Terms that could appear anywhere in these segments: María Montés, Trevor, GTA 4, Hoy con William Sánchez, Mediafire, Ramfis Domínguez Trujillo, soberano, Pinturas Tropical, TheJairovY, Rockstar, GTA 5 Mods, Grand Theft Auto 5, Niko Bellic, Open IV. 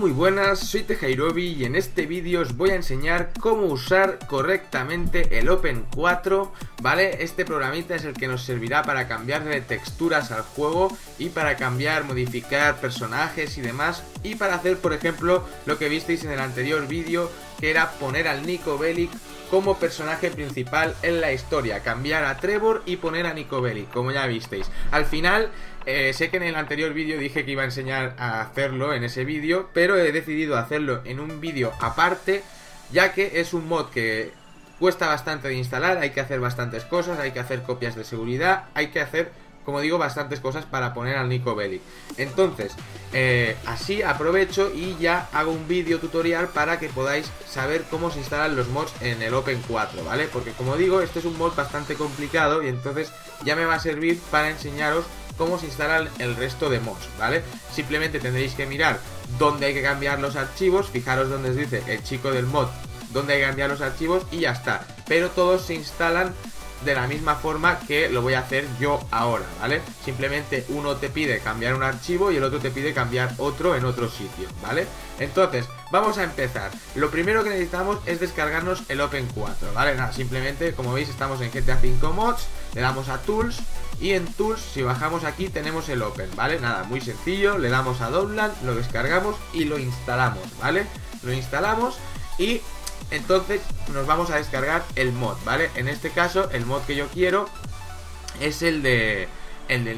Muy buenas, soy TheJairovY y en este vídeo os voy a enseñar cómo usar correctamente el Open IV, ¿vale? Este programita es el que nos servirá para cambiar de texturas al juego y para cambiar, modificar personajes y demás, y para hacer, por ejemplo, lo que visteis en el anterior vídeo, que era poner al Niko Bellic como personaje principal en la historia, cambiar a Trevor y poner a Niko Bellic, como ya visteis. Al final, sé que en el anterior vídeo dije que iba a enseñar a hacerlo en ese vídeo, pero he decidido hacerlo en un vídeo aparte, ya que es un mod que cuesta bastante de instalar, hay que hacer bastantes cosas, hay que hacer copias de seguridad, hay que hacer, como digo, bastantes cosas para poner al Niko Bellic. Entonces, así aprovecho y ya hago un vídeo tutorial para que podáis saber cómo se instalan los mods en el Open 4, ¿vale? Porque, como digo, este es un mod bastante complicado y entonces ya me va a servir para enseñaros cómo se instalan el resto de mods, ¿vale? Simplemente tendréis que mirar dónde hay que cambiar los archivos, fijaros dónde os dice el chico del mod, dónde hay que cambiar los archivos y ya está. Pero todos se instalan de la misma forma que lo voy a hacer yo ahora, ¿vale? Simplemente uno te pide cambiar un archivo y el otro te pide cambiar otro en otro sitio, ¿vale? Entonces, vamos a empezar. Lo primero que necesitamos es descargarnos el Open 4, ¿vale? Nada, simplemente, como veis, estamos en GTA 5 Mods, le damos a Tools y en Tools, si bajamos aquí, tenemos el Open, ¿vale? Nada, muy sencillo, le damos a Download, lo descargamos y lo instalamos, ¿vale? Lo instalamos y entonces nos vamos a descargar el mod, ¿vale? En este caso, el mod que yo quiero es el del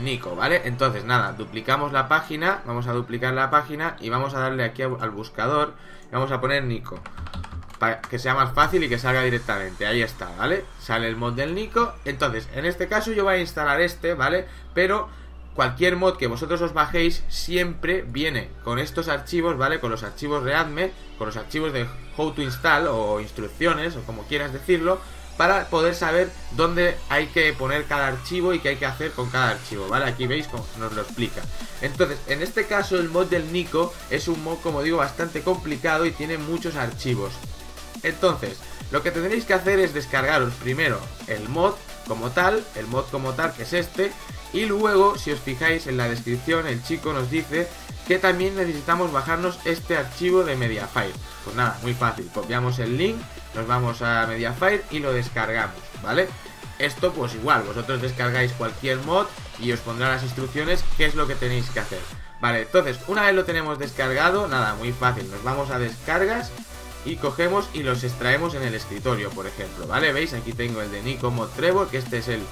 Niko, ¿vale? Entonces, nada, duplicamos la página, vamos a duplicar la página y vamos a darle aquí al buscador y vamos a poner Niko, para que sea más fácil y que salga directamente. Ahí está, ¿vale? Sale el mod del Niko. Entonces, en este caso yo voy a instalar este, ¿vale? Pero cualquier mod que vosotros os bajéis siempre viene con estos archivos, ¿vale? Con los archivos de ADME, con los archivos de How to Install o instrucciones, o como quieras decirlo, para poder saber dónde hay que poner cada archivo y qué hay que hacer con cada archivo, ¿vale? Aquí veis cómo nos lo explica. Entonces, en este caso el mod del Niko es un mod, como digo, bastante complicado y tiene muchos archivos. Entonces, lo que tendréis que hacer es descargaros primero el mod como tal, que es este. Y luego, si os fijáis en la descripción, el chico nos dice que también necesitamos bajarnos este archivo de Mediafire. Pues nada, muy fácil, copiamos el link, nos vamos a Mediafire y lo descargamos, ¿vale? Esto pues igual, vosotros descargáis cualquier mod y os pondrá las instrucciones qué es lo que tenéis que hacer. Vale, entonces, una vez lo tenemos descargado, nada, muy fácil, nos vamos a descargas y cogemos y los extraemos en el escritorio, por ejemplo, ¿vale? ¿Veis? Aquí tengo el de Niko Mod Trevor, que este es el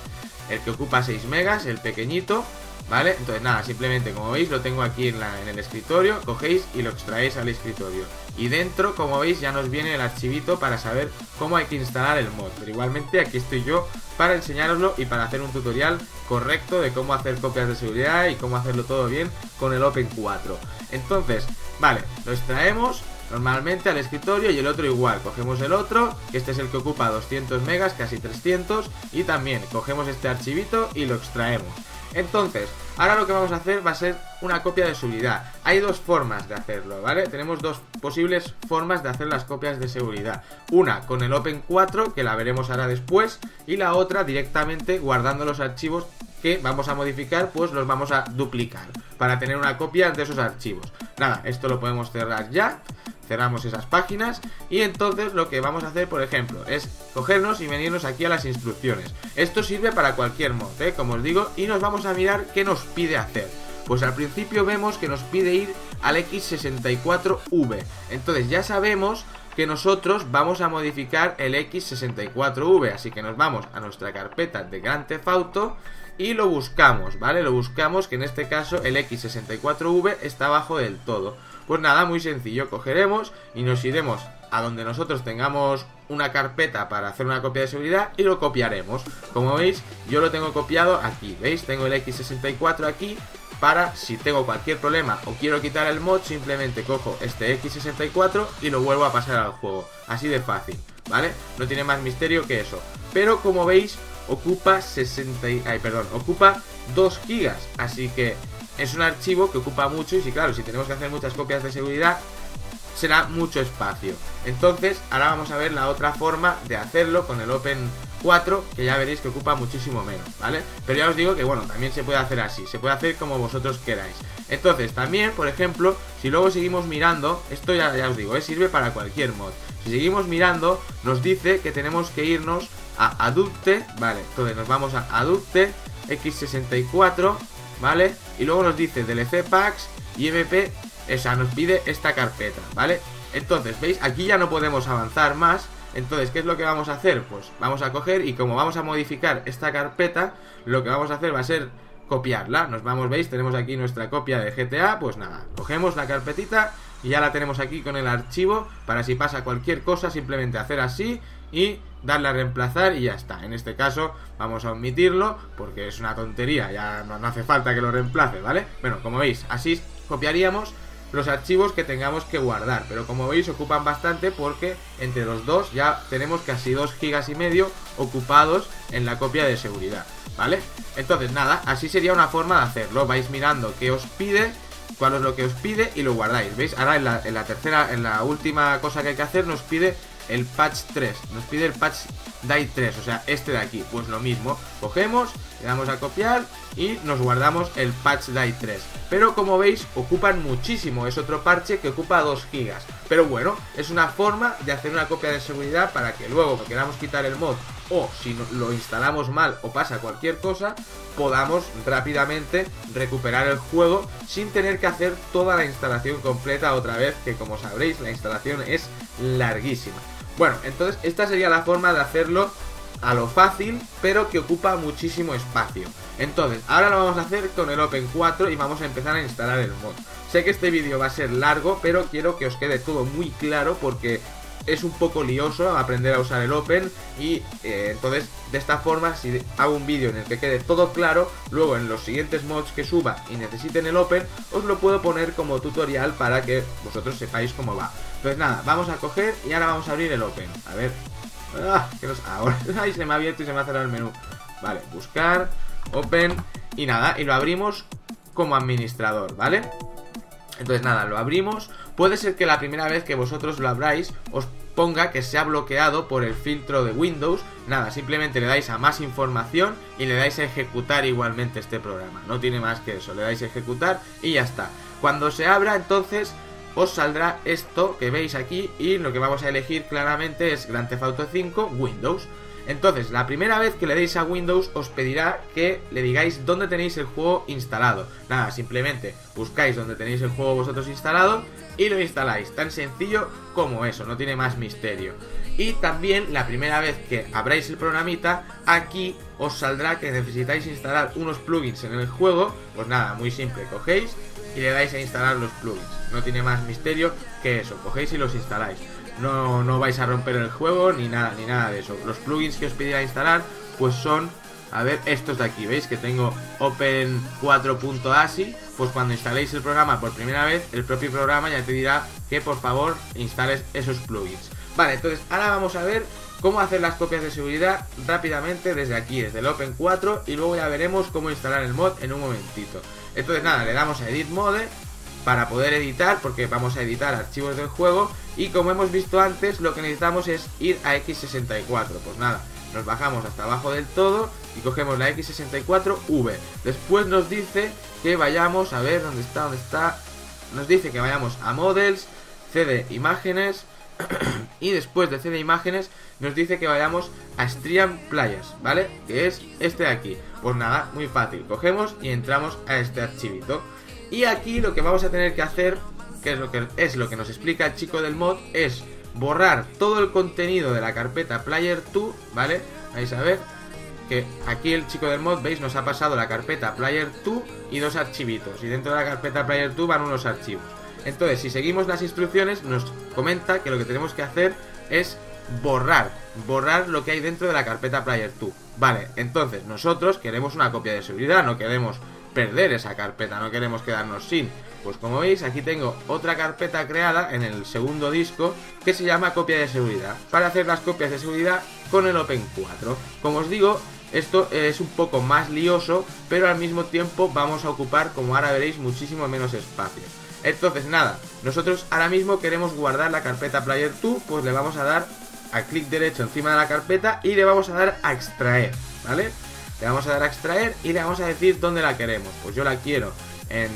que ocupa 6 megas, el pequeñito, ¿vale? Entonces nada, simplemente, como veis, lo tengo aquí en el escritorio, cogéis y lo extraéis al escritorio. Y dentro, como veis, ya nos viene el archivito para saber cómo hay que instalar el mod. Pero igualmente aquí estoy yo para enseñároslo y para hacer un tutorial correcto de cómo hacer copias de seguridad y cómo hacerlo todo bien con el Open 4. Entonces, vale, lo extraemos normalmente al escritorio y el otro igual, cogemos el otro, que este es el que ocupa 200 megas, casi 300, y también cogemos este archivito y lo extraemos. Entonces, ahora lo que vamos a hacer va a ser una copia de seguridad. Hay dos formas de hacerlo, ¿vale? Tenemos dos posibles formas de hacer las copias de seguridad. Una con el Open 4, que la veremos ahora después, y la otra directamente guardando los archivos que vamos a modificar, pues los vamos a duplicar para tener una copia de esos archivos. Nada, esto lo podemos cerrar ya. Cerramos esas páginas y entonces lo que vamos a hacer, por ejemplo, es cogernos y venirnos aquí a las instrucciones. Esto sirve para cualquier mod, como os digo, y nos vamos a mirar qué nos pide hacer. Pues al principio vemos que nos pide ir al X64V. Entonces ya sabemos que nosotros vamos a modificar el X64V, así que nos vamos a nuestra carpeta de Grand Theft Auto y lo buscamos, ¿vale? Lo buscamos, que en este caso el X64V está abajo del todo. Pues nada, muy sencillo, cogeremos y nos iremos a donde nosotros tengamos una carpeta para hacer una copia de seguridad y lo copiaremos. Como veis, yo lo tengo copiado aquí, ¿veis? Tengo el X64 aquí para si tengo cualquier problema o quiero quitar el mod, simplemente cojo este X64 y lo vuelvo a pasar al juego. Así de fácil, ¿vale? No tiene más misterio que eso. Pero como veis, ocupa 2 gigas, así que es un archivo que ocupa mucho y, claro, si tenemos que hacer muchas copias de seguridad, será mucho espacio. Entonces, ahora vamos a ver la otra forma de hacerlo con el Open 4, que ya veréis que ocupa muchísimo menos, ¿vale? Pero ya os digo que, bueno, también se puede hacer así, se puede hacer como vosotros queráis. Entonces, también, por ejemplo, si luego seguimos mirando, esto ya os digo, sirve para cualquier mod. Si seguimos mirando, nos dice que tenemos que irnos a Adulte, ¿vale? Entonces nos vamos a Adulte, X64, ¿vale? Y luego nos dice DLC Packs, IMP, esa nos pide esta carpeta, ¿vale? Entonces, ¿veis? Aquí ya no podemos avanzar más. Entonces, ¿qué es lo que vamos a hacer? Pues vamos a coger y como vamos a modificar esta carpeta, lo que vamos a hacer va a ser copiarla. Nos vamos, ¿veis? Tenemos aquí nuestra copia de GTA, pues nada, cogemos la carpetita y ya la tenemos aquí con el archivo para si pasa cualquier cosa, simplemente hacer así y darle a reemplazar y ya está. En este caso vamos a omitirlo porque es una tontería, ya no hace falta que lo reemplace, ¿vale? Bueno, como veis, así copiaríamos los archivos que tengamos que guardar, pero como veis ocupan bastante porque entre los dos ya tenemos casi 2,5 GB ocupados en la copia de seguridad, ¿vale? Entonces nada, así sería una forma de hacerlo. Vais mirando qué os pide, cuál es lo que os pide y lo guardáis, ¿veis? Ahora en la última cosa que hay que hacer nos pide el patch 3, nos pide el patch day 3, o sea, este de aquí, pues lo mismo, cogemos, le damos a copiar y nos guardamos el patch day 3. Pero como veis, ocupan muchísimo, es otro parche que ocupa 2 GB. Pero bueno, es una forma de hacer una copia de seguridad para que luego cuando queramos quitar el mod o si lo instalamos mal o pasa cualquier cosa, podamos rápidamente recuperar el juego sin tener que hacer toda la instalación completa otra vez, que como sabréis, la instalación es larguísima. Bueno, entonces esta sería la forma de hacerlo a lo fácil, pero que ocupa muchísimo espacio. Entonces, ahora lo vamos a hacer con el Open 4 y vamos a empezar a instalar el mod. Sé que este vídeo va a ser largo, pero quiero que os quede todo muy claro porque es un poco lioso aprender a usar el Open y entonces de esta forma, si hago un vídeo en el que quede todo claro, luego en los siguientes mods que suba y necesiten el Open, os lo puedo poner como tutorial para que vosotros sepáis cómo va. Pues nada, vamos a coger y ahora vamos a abrir el Open. A ver, ahora ay, se me ha abierto y se me ha cerrado el menú. Vale, buscar, Open y nada, y lo abrimos como administrador, ¿vale? Entonces nada, lo abrimos. Puede ser que la primera vez que vosotros lo abráis os ponga que se ha bloqueado por el filtro de Windows. Nada, simplemente le dais a más información y le dais a ejecutar igualmente este programa. No tiene más que eso, le dais a ejecutar y ya está. Cuando se abra entonces os saldrá esto que veis aquí y lo que vamos a elegir claramente es Grand Theft Auto 5 Windows. Entonces, la primera vez que le deis a Windows os pedirá que le digáis dónde tenéis el juego instalado. Nada, simplemente buscáis dónde tenéis el juego vosotros instalado y lo instaláis. Tan sencillo como eso, no tiene más misterio. Y también la primera vez que abráis el programita, aquí os saldrá que necesitáis instalar unos plugins en el juego. Pues nada, muy simple, cogéis y le dais a instalar los plugins. No tiene más misterio que eso, cogéis y los instaláis. No vais a romper el juego ni nada de eso. Los plugins que os pedirá instalar pues son, a ver, estos de aquí, ¿veis? Que tengo Open 4.asi. Pues cuando instaléis el programa por primera vez, el propio programa ya te dirá que por favor instales esos plugins. Vale, entonces ahora vamos a ver cómo hacer las copias de seguridad rápidamente desde aquí, desde el Open 4. Y luego ya veremos cómo instalar el mod en un momentito. Entonces nada, le damos a Edit Mode para poder editar, porque vamos a editar archivos del juego. Y como hemos visto antes, lo que necesitamos es ir a X64. Pues nada, nos bajamos hasta abajo del todo y cogemos la X64V. Después nos dice que vayamos, a ver, ¿dónde está? Nos dice que vayamos a Models, CD Imágenes. Y después de CD Imágenes nos dice que vayamos a Stream Players, ¿vale? Que es este de aquí. Pues nada, muy fácil, cogemos y entramos a este archivito. Y aquí lo que vamos a tener que hacer, que es lo que nos explica el chico del mod, es borrar todo el contenido de la carpeta Player 2, ¿vale? Vais a ver que aquí el chico del mod, veis, nos ha pasado la carpeta Player 2 y dos archivitos. Y dentro de la carpeta Player 2 van unos archivos. Entonces, si seguimos las instrucciones, nos comenta que lo que tenemos que hacer es borrar lo que hay dentro de la carpeta Player 2. Vale, entonces nosotros queremos una copia de seguridad, no queremos perder esa carpeta, no queremos quedarnos sin. Pues como veis, aquí tengo otra carpeta creada en el segundo disco que se llama copia de seguridad, para hacer las copias de seguridad con el Open 4. Como os digo, esto es un poco más lioso, pero al mismo tiempo vamos a ocupar, como ahora veréis, muchísimo menos espacio. Entonces nada, nosotros ahora mismo queremos guardar la carpeta Player 2, pues le vamos a dar a clic derecho encima de la carpeta y le vamos a dar a extraer, ¿vale? Le vamos a dar a extraer y le vamos a decir dónde la queremos. Pues yo la quiero en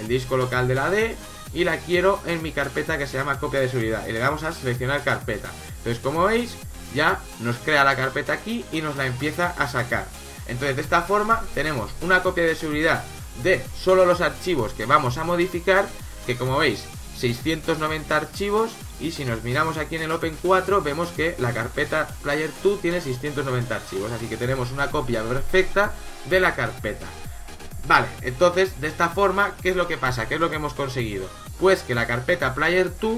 el disco local de la D y la quiero en mi carpeta que se llama copia de seguridad. Y le damos a seleccionar carpeta. Entonces, como veis, ya nos crea la carpeta aquí y nos la empieza a sacar. Entonces, de esta forma tenemos una copia de seguridad de solo los archivos que vamos a modificar, que como veis, 690 archivos, y si nos miramos aquí en el Open 4 vemos que la carpeta Player 2 tiene 690 archivos, así que tenemos una copia perfecta de la carpeta. Vale, entonces de esta forma, ¿qué es lo que pasa? ¿Qué es lo que hemos conseguido? Pues que la carpeta Player 2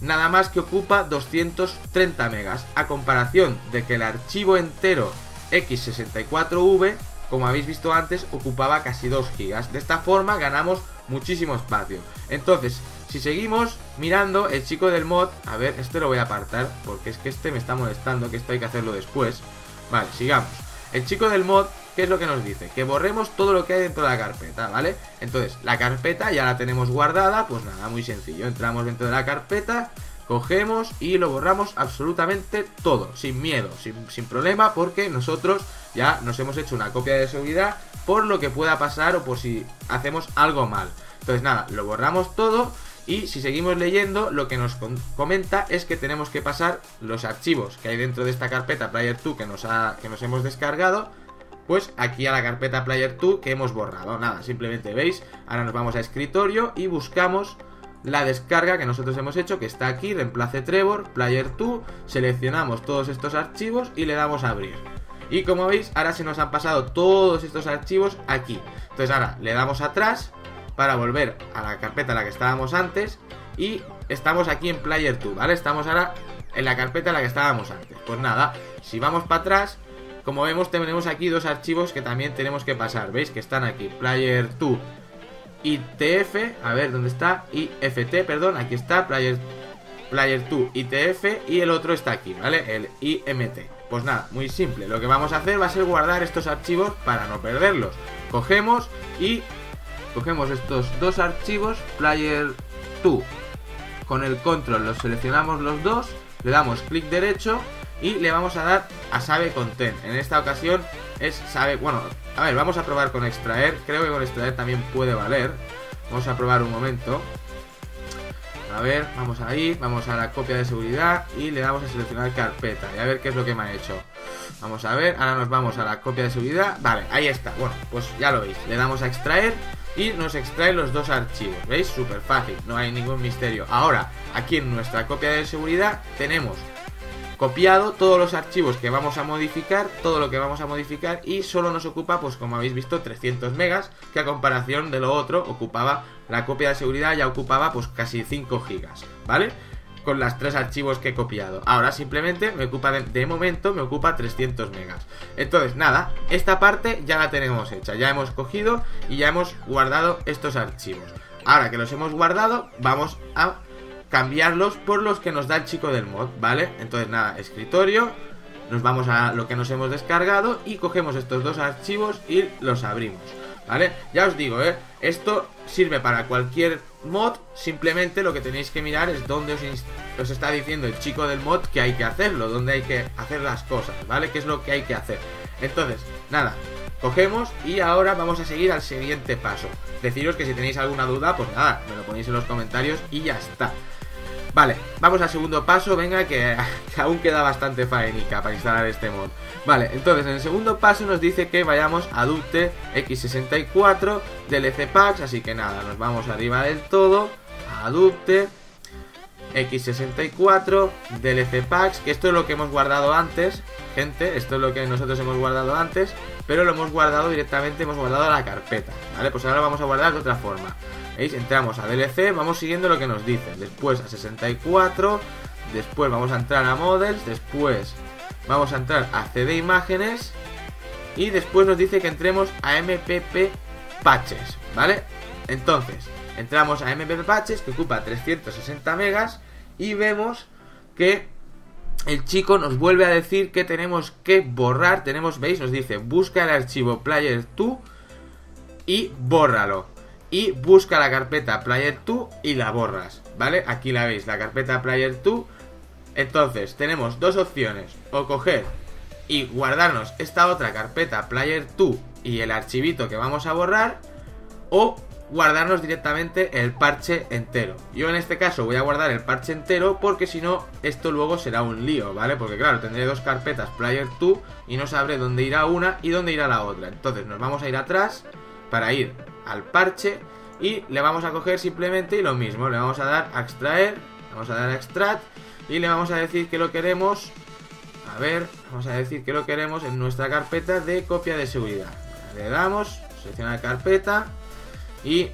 nada más que ocupa 230 megas, a comparación de que el archivo entero X64V, como habéis visto antes, ocupaba casi 2 gigas. De esta forma ganamos muchísimo espacio. Entonces, si seguimos mirando, el chico del mod, a ver, este lo voy a apartar porque es que este me está molestando, que esto hay que hacerlo después. Vale, sigamos. El chico del mod, ¿qué es lo que nos dice? Que borremos todo lo que hay dentro de la carpeta, ¿vale? Entonces, la carpeta ya la tenemos guardada, pues nada, muy sencillo. Entramos dentro de la carpeta, cogemos y lo borramos absolutamente todo, sin miedo, sin problema, porque nosotros ya nos hemos hecho una copia de seguridad por lo que pueda pasar o por si hacemos algo mal. Entonces nada, lo borramos todo y si seguimos leyendo, lo que nos comenta es que tenemos que pasar los archivos que hay dentro de esta carpeta Player 2 que nos hemos descargado, pues aquí a la carpeta Player 2 que hemos borrado. Nada, simplemente veis, ahora nos vamos a escritorio y buscamos la descarga que nosotros hemos hecho, que está aquí, reemplace Trevor, Player 2, seleccionamos todos estos archivos y le damos a abrir. Y como veis, ahora se nos han pasado todos estos archivos aquí. Entonces ahora le damos atrás para volver a la carpeta en la que estábamos antes y estamos aquí en Player 2, ¿vale? Estamos ahora en la carpeta en la que estábamos antes. Pues nada, si vamos para atrás, como vemos tenemos aquí dos archivos que también tenemos que pasar. ¿Veis? Que están aquí, Player 2 ITF, a ver, ¿dónde está? IFT, perdón, aquí está, Player 2 ITF, y el otro está aquí, ¿vale? El IMT. Pues nada, muy simple, lo que vamos a hacer va a ser guardar estos archivos para no perderlos. Cogemos y cogemos estos dos archivos, Player 2, con el control los seleccionamos los dos, le damos clic derecho y le vamos a dar a Save Content. En esta ocasión es Save, bueno, a ver, vamos a probar con extraer, creo que con extraer también puede valer. Vamos a probar un momento. A ver, vamos ahí, vamos a la copia de seguridad y le damos a seleccionar carpeta y a ver qué es lo que me ha hecho. Vamos a ver, ahora nos vamos a la copia de seguridad, vale, ahí está, bueno, pues ya lo veis, le damos a extraer y nos extrae los dos archivos, ¿veis? Súper fácil, no hay ningún misterio. Ahora, aquí en nuestra copia de seguridad tenemos copiado todos los archivos que vamos a modificar, todo lo que vamos a modificar, y solo nos ocupa, pues como habéis visto, 300 megas, que a comparación de lo otro ocupaba, la copia de seguridad ya ocupaba pues casi 5 gigas, ¿vale? Con las 3 archivos que he copiado. Ahora simplemente me ocupa, de momento me ocupa 300 megas. Entonces nada, esta parte ya la tenemos hecha, ya hemos cogido y ya hemos guardado estos archivos. Ahora que los hemos guardado, vamos a cambiarlos por los que nos da el chico del mod, ¿vale? Entonces nada, escritorio, nos vamos a lo que nos hemos descargado y cogemos estos dos archivos y los abrimos, ¿vale? Ya os digo, esto sirve para cualquier mod, simplemente lo que tenéis que mirar es dónde os está diciendo el chico del mod que hay que hacerlo, dónde hay que hacer las cosas, ¿vale? Qué es lo que hay que hacer. Entonces, nada, cogemos y ahora vamos a seguir al siguiente paso. Deciros que si tenéis alguna duda, pues nada, me lo ponéis en los comentarios y ya está. Vale, vamos al segundo paso, venga, que aún queda bastante faenica para instalar este mod. Vale, entonces en el segundo paso nos dice que vayamos a Adute X64 DLC Packs, así que nada, nos vamos arriba del todo, a Adute X64 DLC Packs, que esto es lo que hemos guardado antes, gente, esto es lo que nosotros hemos guardado antes, pero lo hemos guardado directamente, hemos guardado la carpeta, ¿vale? Pues ahora lo vamos a guardar de otra forma. ¿Veis? Entramos a DLC, vamos siguiendo lo que nos dicen, después a 64, después vamos a entrar a Models, después vamos a entrar a CD Imágenes y después nos dice que entremos a MPP Patches, ¿vale? Entonces, entramos a MPP Patches, que ocupa 360 megas, y vemos que el chico nos vuelve a decir que tenemos que borrar, tenemos, ¿veis? Nos dice, busca el archivo Player 2 y bórralo. Y busca la carpeta Player 2 y la borras, ¿vale? Aquí la veis, la carpeta Player 2 Entonces, tenemos dos opciones. O coger y guardarnos esta otra carpeta Player 2 y el archivito que vamos a borrar, o guardarnos directamente el parche entero. Yo en este caso voy a guardar el parche entero, porque si no, esto luego será un lío, ¿vale? Porque claro, tendré dos carpetas Player 2 y no sabré dónde irá una y dónde irá la otra. Entonces nos vamos a ir atrás para ir al parche y le vamos a coger simplemente, y lo mismo, le vamos a dar a extraer, vamos a dar a extract y le vamos a decir que lo queremos, a ver, vamos a decir que lo queremos en nuestra carpeta de copia de seguridad. Le damos, seleccionar carpeta y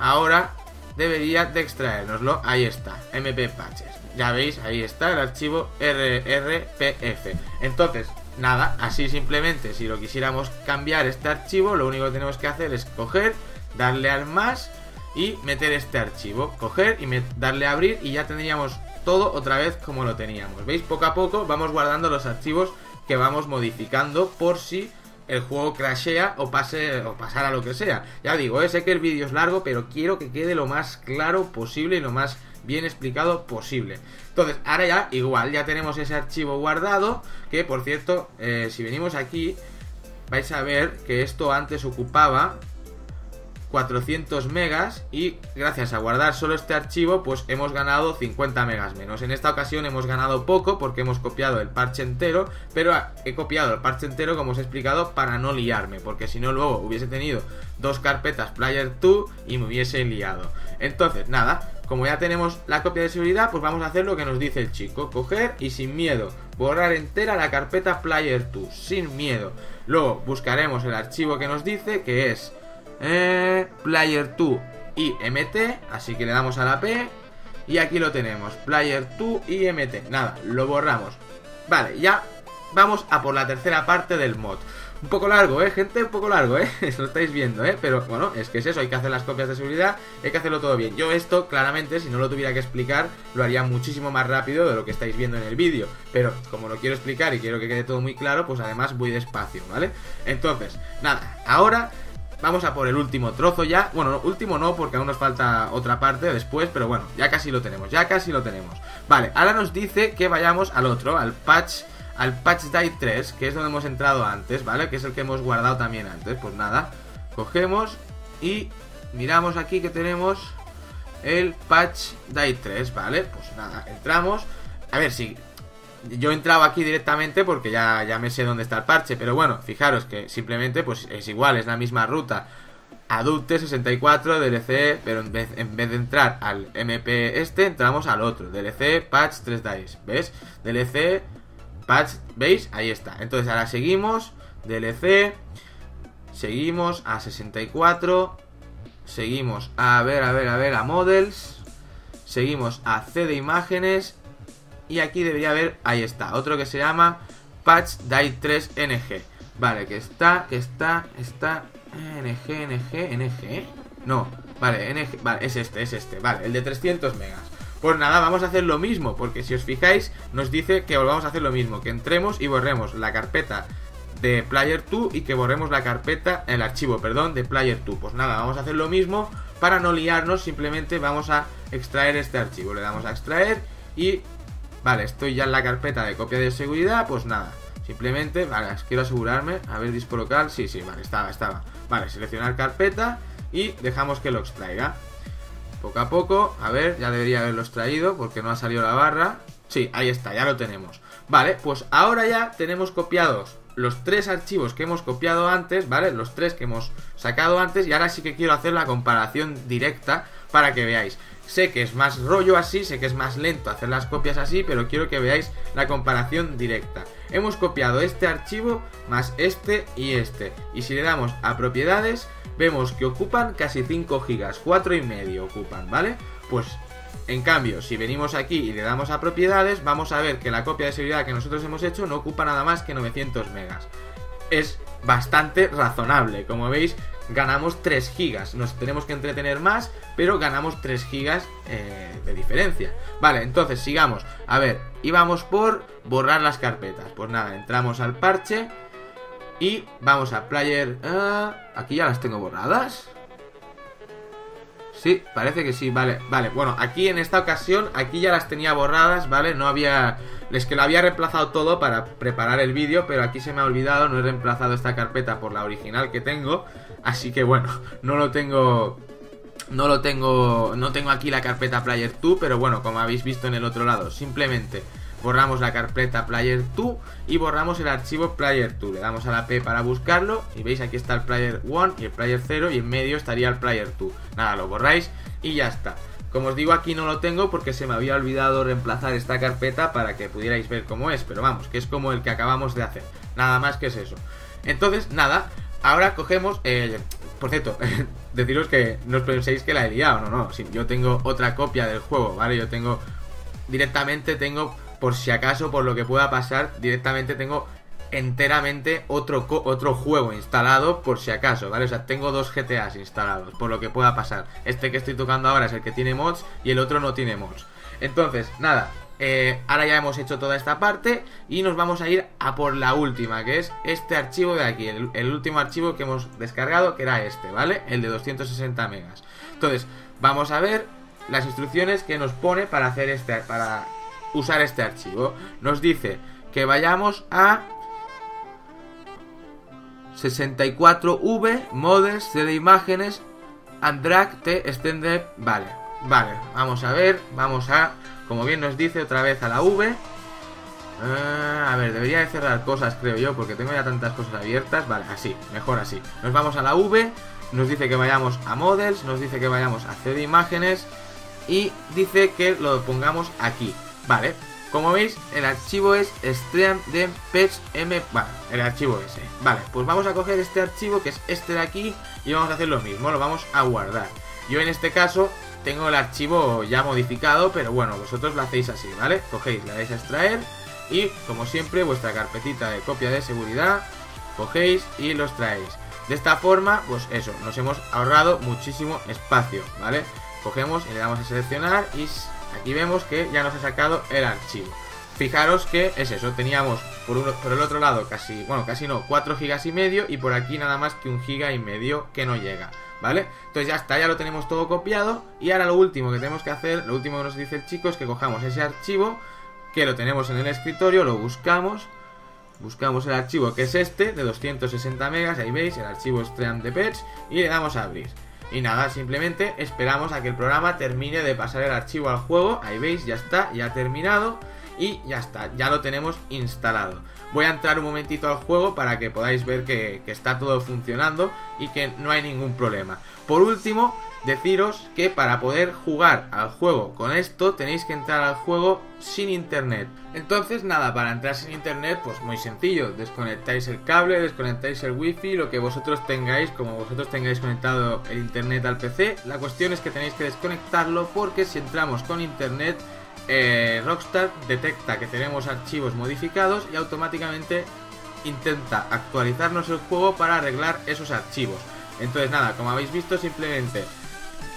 ahora debería de extraérnoslo. Ahí está, mp patches. Ya veis, ahí está el archivo rrpf. Entonces, nada, así simplemente, si lo quisiéramos cambiar este archivo, lo único que tenemos que hacer es coger, darle al más y meter este archivo, coger y darle a abrir, y ya tendríamos todo otra vez como lo teníamos. ¿Veis? Poco a poco vamos guardando los archivos que vamos modificando por si el juego crashea o pasara lo que sea. Ya digo, sé que el vídeo es largo, pero quiero que quede lo más claro posible y lo más bien explicado posible. Entonces, ahora ya igual, ya tenemos ese archivo guardado, que por cierto, si venimos aquí, vais a ver que esto antes ocupaba 400 megas y gracias a guardar solo este archivo pues hemos ganado 50 megas menos. En esta ocasión hemos ganado poco porque hemos copiado el parche entero, pero he copiado el parche entero como os he explicado para no liarme, porque si no luego hubiese tenido dos carpetas Player 2 y me hubiese liado. Entonces nada, como ya tenemos la copia de seguridad, pues vamos a hacer lo que nos dice el chico, coger y sin miedo borrar entera la carpeta Player 2, sin miedo. Luego buscaremos el archivo que nos dice, que es Player 2 IMT, así que le damos a la P y aquí lo tenemos, Player 2 IMT, nada, lo borramos. Vale, ya vamos a por la tercera parte del mod. Un poco largo, gente, un poco largo, lo estáis viendo, pero bueno, es que es eso, hay que hacer las copias de seguridad, hay que hacerlo todo bien. Yo esto, claramente, si no lo tuviera que explicar, lo haría muchísimo más rápido de lo que estáis viendo en el vídeo, pero como lo quiero explicar y quiero que quede todo muy claro, pues además voy despacio, ¿vale? Entonces, nada, ahora vamos a por el último trozo ya. Bueno, último no, porque aún nos falta otra parte después, pero bueno, ya casi lo tenemos, ya casi lo tenemos. Vale, ahora nos dice que vayamos al otro, al patch day 3, que es donde hemos entrado antes, ¿vale? Que es el que hemos guardado también antes. Pues nada, cogemos y miramos aquí que tenemos el patch day 3, ¿vale? Pues nada, entramos. A ver si... yo he entrado aquí directamente porque ya me sé dónde está el parche, pero bueno, fijaros que simplemente pues es igual, es la misma ruta. Adulte 64 DLC, pero en vez de entrar al MP entramos al otro, DLC patch 3 dice, ¿ves? DLC patch, ¿veis? Ahí está. Entonces ahora seguimos, DLC, seguimos a 64, seguimos a ver, a models, seguimos a C de imágenes. Y aquí debería haber, ahí está, otro que se llama Patch Day 3 NG. Vale, que está, NG, no, vale, NG, vale, es este, vale, el de 300 megas. Pues nada, vamos a hacer lo mismo, porque si os fijáis, nos dice que volvamos a hacer lo mismo, que entremos y borremos la carpeta de Player 2 y que borremos la carpeta, el archivo, perdón, de Player 2. Pues nada, vamos a hacer lo mismo para no liarnos, simplemente vamos a extraer este archivo, le damos a extraer y... vale, estoy ya en la carpeta de copia de seguridad, pues nada, simplemente, vale, quiero asegurarme, a ver, disco local, sí, vale, estaba, vale, seleccionar carpeta y dejamos que lo extraiga, poco a poco, a ver, ya debería haberlo extraído porque no ha salido la barra, sí, ahí está, ya lo tenemos. Vale, pues ahora ya tenemos copiados los tres archivos que hemos copiado antes, ¿vale? Los tres que hemos sacado antes, y ahora sí que quiero hacer la comparación directa para que veáis. Sé que es más rollo así, sé que es más lento hacer las copias así, pero quiero que veáis la comparación directa. Hemos copiado este archivo más este. Y si le damos a propiedades, vemos que ocupan casi 5 gigas, 4,5 ocupan, ¿vale? Pues... en cambio, si venimos aquí y le damos a propiedades, vamos a ver que la copia de seguridad que nosotros hemos hecho no ocupa nada más que 900 megas. Es bastante razonable, como veis, ganamos 3 gigas. Nos tenemos que entretener más, pero ganamos 3 gigas de diferencia. Vale, entonces sigamos. A ver, íbamos por borrar las carpetas. Pues nada, entramos al parche y vamos a Player... ¿aquí ya las tengo borradas? Sí, parece que sí, vale, vale. Bueno, aquí en esta ocasión, aquí ya las tenía borradas, ¿vale? No había... Es que lo había reemplazado todo para preparar el vídeo, pero aquí se me ha olvidado, no he reemplazado esta carpeta por la original que tengo. Así que bueno, no tengo aquí la carpeta Player 2, pero bueno, como habéis visto en el otro lado, simplemente borramos la carpeta Player 2 y borramos el archivo Player 2. Le damos a la P para buscarlo y veis aquí está el Player 1 y el Player 0 y en medio estaría el Player 2. Nada, lo borráis y ya está. Como os digo, aquí no lo tengo porque se me había olvidado reemplazar esta carpeta para que pudierais ver cómo es, pero vamos, que es como el que acabamos de hacer. Nada más que es eso. Entonces, nada, ahora cogemos... por cierto, deciros que no os penséis que la he liado, no, no. Sí, yo tengo otra copia del juego, ¿vale? Yo tengo... Directamente tengo... Por si acaso, por lo que pueda pasar, directamente tengo enteramente otro juego instalado por si acaso, ¿vale? O sea, tengo dos GTAs instalados, por lo que pueda pasar. Este que estoy tocando ahora es el que tiene mods y el otro no tiene mods. Entonces, nada, ahora ya hemos hecho toda esta parte y nos vamos a ir a por la última, que es este archivo de aquí, el último archivo que hemos descargado, que era este, ¿vale? El de 260 megas. Entonces, vamos a ver las instrucciones que nos pone para hacer este... para usar este archivo. Nos dice que vayamos a 64V Models, CD Imágenes and Drag to Extended. Vale, vale, vamos a ver. Vamos a, como bien nos dice, otra vez a la V. A ver, debería de cerrar cosas, creo yo, porque tengo ya tantas cosas abiertas. Vale, así, mejor así. Nos vamos a la V, nos dice que vayamos a Models, nos dice que vayamos a CD Imágenes y dice que lo pongamos aquí. Vale, como veis, el archivo es stream de PHM. Vale, el archivo ese. Vale, pues vamos a coger este archivo, que es este de aquí, y vamos a hacer lo mismo, lo vamos a guardar. Yo en este caso tengo el archivo ya modificado, pero bueno, vosotros lo hacéis así, ¿vale? Cogéis, le dais a extraer, y como siempre, vuestra carpetita de copia de seguridad, cogéis y los traéis. De esta forma, pues eso, nos hemos ahorrado muchísimo espacio, ¿vale? Cogemos y le damos a seleccionar y... Aquí vemos que ya nos ha sacado el archivo. Fijaros que es eso, teníamos por el otro lado casi, bueno, casi no, 4 gigas y medio y por aquí nada más que 1 giga y medio que no llega, ¿vale? Entonces ya está, ya lo tenemos todo copiado y ahora lo último que tenemos que hacer, lo último que nos dice el chico es que cojamos ese archivo que lo tenemos en el escritorio, lo buscamos, buscamos el archivo que es este de 260 megas, ahí veis, el archivo Stream de Patch y le damos a abrir. Y nada, simplemente esperamos a que el programa termine de pasar el archivo al juego. Ahí veis, ya está, ya ha terminado. Y ya está, ya lo tenemos instalado. Voy a entrar un momentito al juego para que podáis ver que está todo funcionando y que no hay ningún problema. Por último, deciros que para poder jugar al juego con esto tenéis que entrar al juego sin internet. Entonces nada, para entrar sin internet pues muy sencillo, desconectáis el cable, desconectáis el wifi, lo que vosotros tengáis, como vosotros tengáis conectado el internet al PC. La cuestión es que tenéis que desconectarlo porque si entramos con internet Rockstar detecta que tenemos archivos modificados y automáticamente intenta actualizarnos el juego para arreglar esos archivos. Entonces nada, como habéis visto, simplemente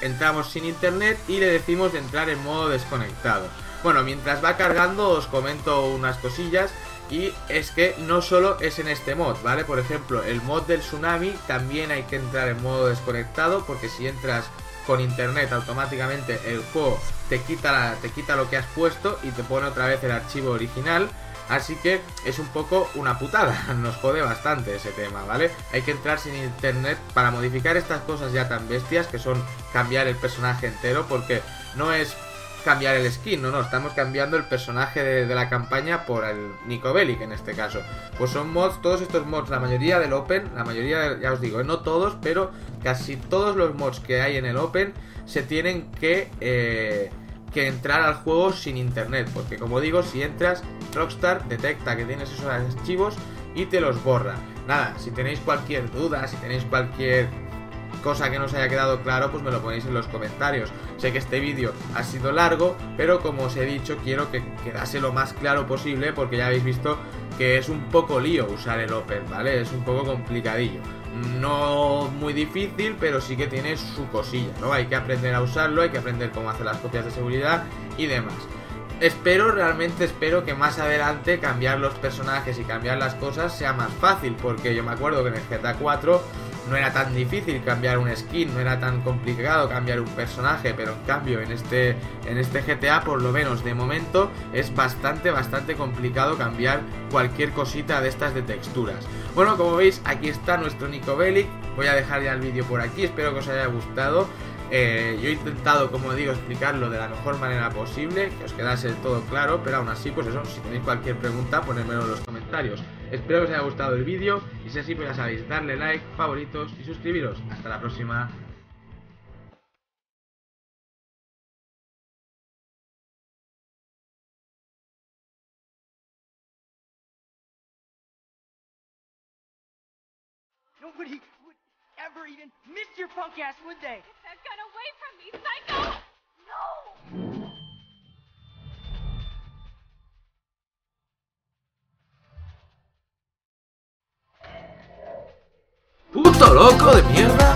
entramos sin internet y le decimos de entrar en modo desconectado. Bueno, mientras va cargando os comento unas cosillas y es que no solo es en este mod, ¿vale? Por ejemplo, el mod del tsunami también hay que entrar en modo desconectado porque si entras con internet automáticamente el juego te quita lo que has puesto y te pone otra vez el archivo original. Así que es un poco una putada, nos jode bastante ese tema, ¿vale? Hay que entrar sin internet para modificar estas cosas ya tan bestias que son cambiar el personaje entero, porque no es cambiar el skin, no, no, estamos cambiando el personaje de la campaña por el Niko Bellic en este caso. Pues son mods, todos estos mods, la mayoría del Open, la mayoría, ya os digo, no todos, pero casi todos los mods que hay en el Open se tienen que entrar al juego sin internet, porque como digo, si entras, Rockstar detecta que tienes esos archivos y te los borra. Nada, si tenéis cualquier duda, si tenéis cualquier cosa que no os haya quedado claro, pues me lo ponéis en los comentarios. Sé que este vídeo ha sido largo, pero como os he dicho, quiero que quedase lo más claro posible, porque ya habéis visto que es un poco lío usar el Open, ¿vale? Es un poco complicadillo. No muy difícil, pero sí que tiene su cosilla, ¿no? Hay que aprender a usarlo, hay que aprender cómo hacer las copias de seguridad y demás. Espero, realmente espero que más adelante cambiar los personajes y cambiar las cosas sea más fácil, porque yo me acuerdo que en el GTA 4 no era tan difícil cambiar un skin, no era tan complicado cambiar un personaje, pero en cambio en este GTA, por lo menos de momento, es bastante complicado cambiar cualquier cosita de estas de texturas. Bueno, como veis, aquí está nuestro Niko Bellic. Voy a dejar ya el vídeo por aquí, espero que os haya gustado. Yo he intentado, como digo, explicarlo de la mejor manera posible, que os quedase todo claro, pero aún así, pues eso, si tenéis cualquier pregunta, ponedmelo en los comentarios. Espero que os haya gustado el vídeo, y si es así, pues ya sabéis, darle like, favoritos y suscribiros. Hasta la próxima. Nobody would ever even miss your punk ass, would they? Get that gun away from me, psycho! No! ¡Puto loco de mierda!